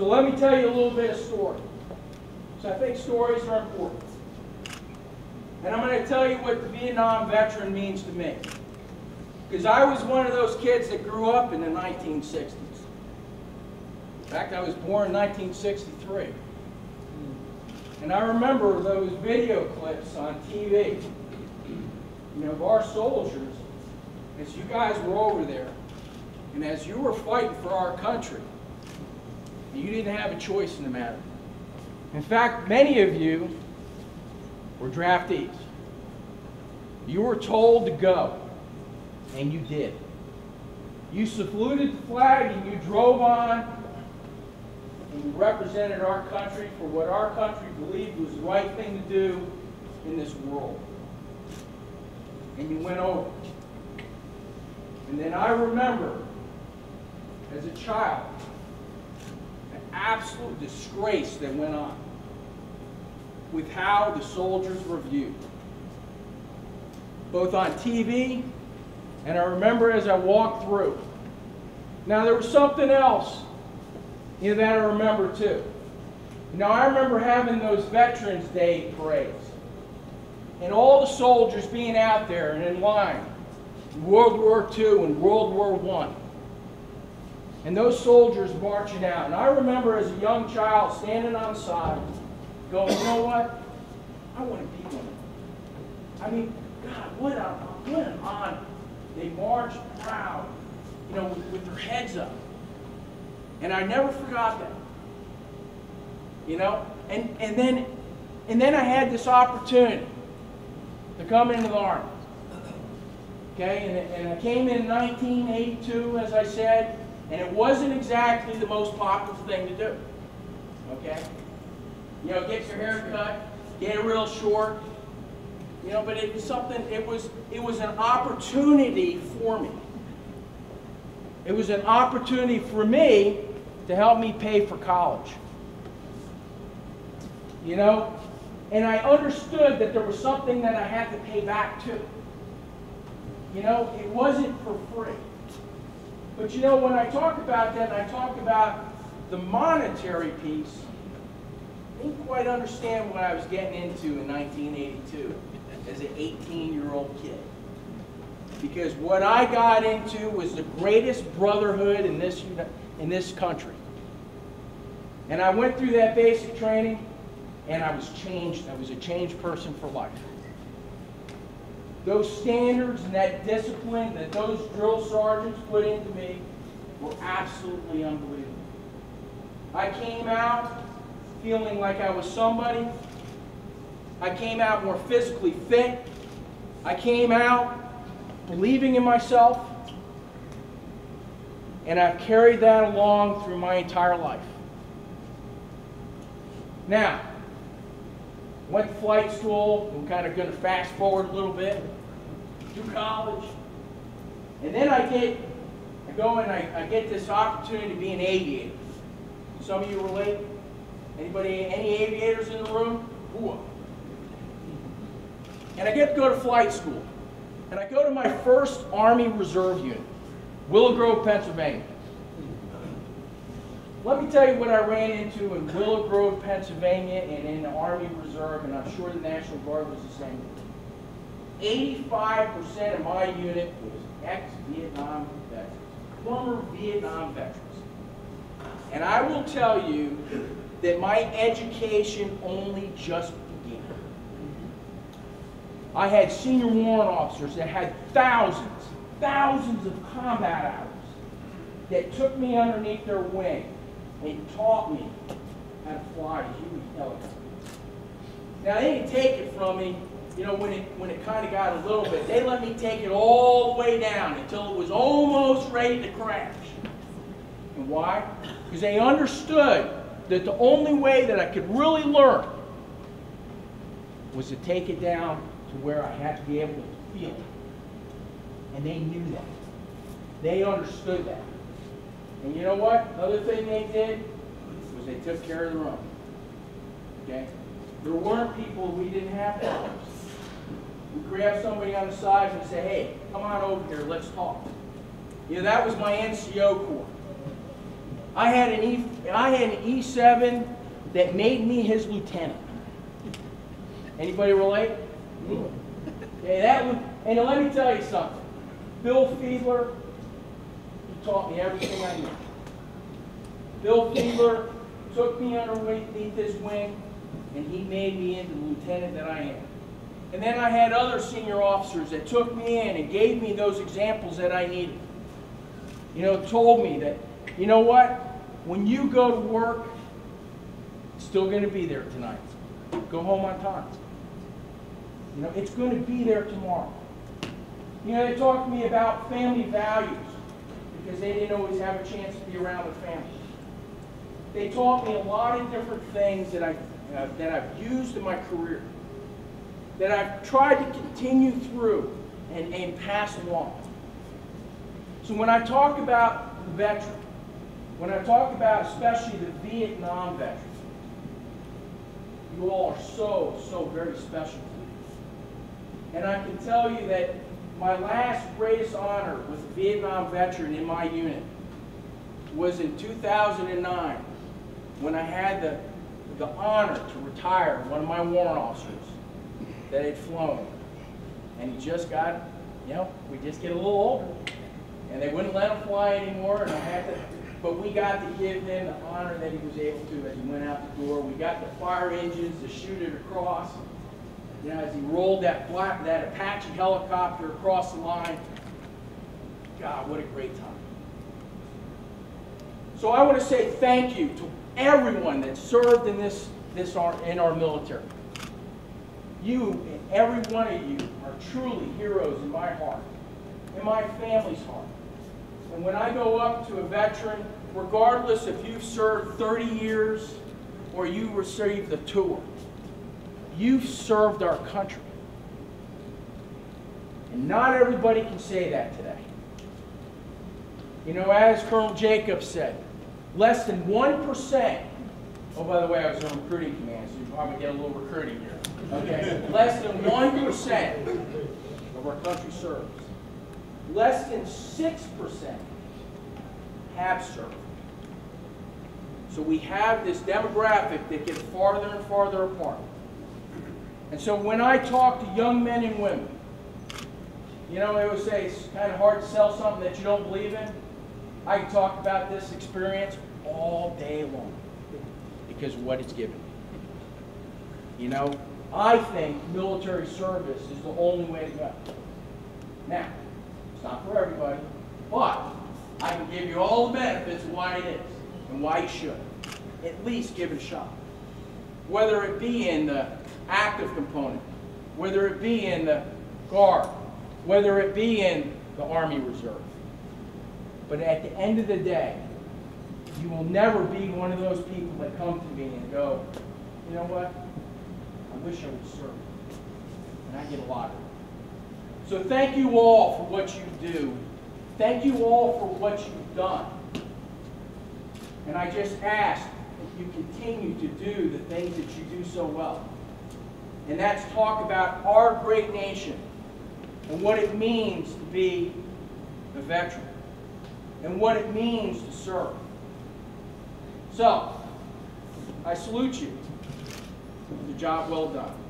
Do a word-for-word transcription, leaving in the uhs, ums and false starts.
So let me tell you a little bit of story. So I think stories are important. And I'm going to tell you what the Vietnam veteran means to me. Because I was one of those kids that grew up in the nineteen sixties. In fact, I was born in nineteen sixty-three. And I remember those video clips on T V, you know, of our soldiers, as you guys were over there, and as you were fighting for our country, you didn't have a choice in the matter. In fact, many of you were draftees. You were told to go, and you did. You saluted the flag, and you drove on, and you represented our country for what our country believed was the right thing to do in this world. And you went over. And then I remember, as a child, the absolute disgrace that went on with how the soldiers were viewed, both on T V, and I remember as I walked through. Now, there was something else, you know, that I remember too. You know, I remember having those Veterans Day parades, and all the soldiers being out there and in line, World War Two and World War One, and those soldiers marching out. And I remember as a young child standing on the side, going, you know what? I want to be one of them. I mean, God, what a, what an honor. They marched proud, you know, with, with their heads up. And I never forgot that, you know? And, and, then, and then I had this opportunity to come into the Army, okay? And, and I came in nineteen eighty-two, as I said, and it wasn't exactly the most popular thing to do, okay? You know, get your hair cut, get it real short, you know, but it was something, it was, it was an opportunity for me. It was an opportunity for me to help me pay for college. You know? And I understood that there was something that I had to pay back to. You know, it wasn't for free. But you know, when I talk about that, and I talk about the monetary piece, I didn't quite understand what I was getting into in nineteen eighty-two as an eighteen-year-old kid. Because what I got into was the greatest brotherhood in this, in this country. And I went through that basic training, and I was changed. I was a changed person for life. Those standards and that discipline that those drill sergeants put into me were absolutely unbelievable. I came out feeling like I was somebody. I came out more physically fit. I came out believing in myself, and I've carried that along through my entire life. Now, went to flight school, I'm kind of going to fast forward a little bit, to college, and then I get, I go and I, I get this opportunity to be an aviator. Some of you relate? Anybody, any aviators in the room? Ooh. And I get to go to flight school. And I go to my first Army Reserve unit, Willow Grove, Pennsylvania. Let me tell you what I ran into in Willow Grove, Pennsylvania, and in the Army Reserve, and I'm sure the National Guard was the same. eighty-five percent of my unit was ex-Vietnam veterans, former Vietnam veterans. And I will tell you that my education only just I had senior warrant officers that had thousands, thousands of combat hours that took me underneath their wing and taught me how to fly a human helicopter. Now, they didn't take it from me, you know, when it, when it kind of got a little bit. They let me take it all the way down until it was almost ready to crash. And why? Because they understood that the only way that I could really learn was to take it down to where I had to be able to feel it. And they knew that. They understood that. And you know what? Other thing they did was they took care of their own. Okay? There weren't people, we didn't have problems. We grabbed somebody on the side and said, hey, come on over here, let's talk. You know, that was my N C O Corps. I had an E, I had an E seven that made me his lieutenant. Anybody relate? Okay, that was, and let me tell you something. Bill Fiedler, he taught me everything I knew. Bill Fiedler took me underneath his wing, and he made me into the lieutenant that I am. And then I had other senior officers that took me in and gave me those examples that I needed. You know, told me that, you know what, when you go to work, it's still going to be there tonight. Go home on time. You know, it's going to be there tomorrow. You know, they talked to me about family values because they didn't always have a chance to be around with family. They taught me a lot of different things that, I, uh, that I've used in my career, that I've tried to continue through and, and pass along. So when I talk about the veteran, when I talk about especially the Vietnam veterans, you all are so, so very special to me. And I can tell you that my last greatest honor with a Vietnam veteran in my unit was in two thousand nine when I had the, the honor to retire one of my warrant officers that had flown. And he just got, you know, we just get a little older. And they wouldn't let him fly anymore, and I had to, but we got to give him the honor that he was able to as he went out the door. We got the fire engines to shoot it across. You know, as he rolled that, black, that Apache helicopter across the line. God, what a great time. So I want to say thank you to everyone that served in this, this our, in our military. You and every one of you are truly heroes in my heart, in my family's heart. And when I go up to a veteran, regardless if you've served thirty years or you received the tour, you've served our country. And not everybody can say that today. You know, as Colonel Jacobs said, less than one percent, oh, by the way, I was on recruiting command, so you probably get a little recruiting here. Okay, less than one percent of our country serves. Less than six percent have served. So we have this demographic that gets farther and farther apart. And so when I talk to young men and women, you know, they would say it's kind of hard to sell something that you don't believe in. I can talk about this experience all day long because of what it's given me. You know, I think military service is the only way to go. Now, it's not for everybody, but I can give you all the benefits of why it is and why you should. At least give it a shot. Whether it be in the active component, whether it be in the Guard, whether it be in the Army Reserve. But at the end of the day, you will never be one of those people that come to me and go, you know what, I wish I would serve. And I get a lot of it. So thank you all for what you do. Thank you all for what you've done. And I just ask that you continue to do the things that you do so well. And that's talk about our great nation and what it means to be a veteran and what it means to serve. So, I salute you. It's a job well done.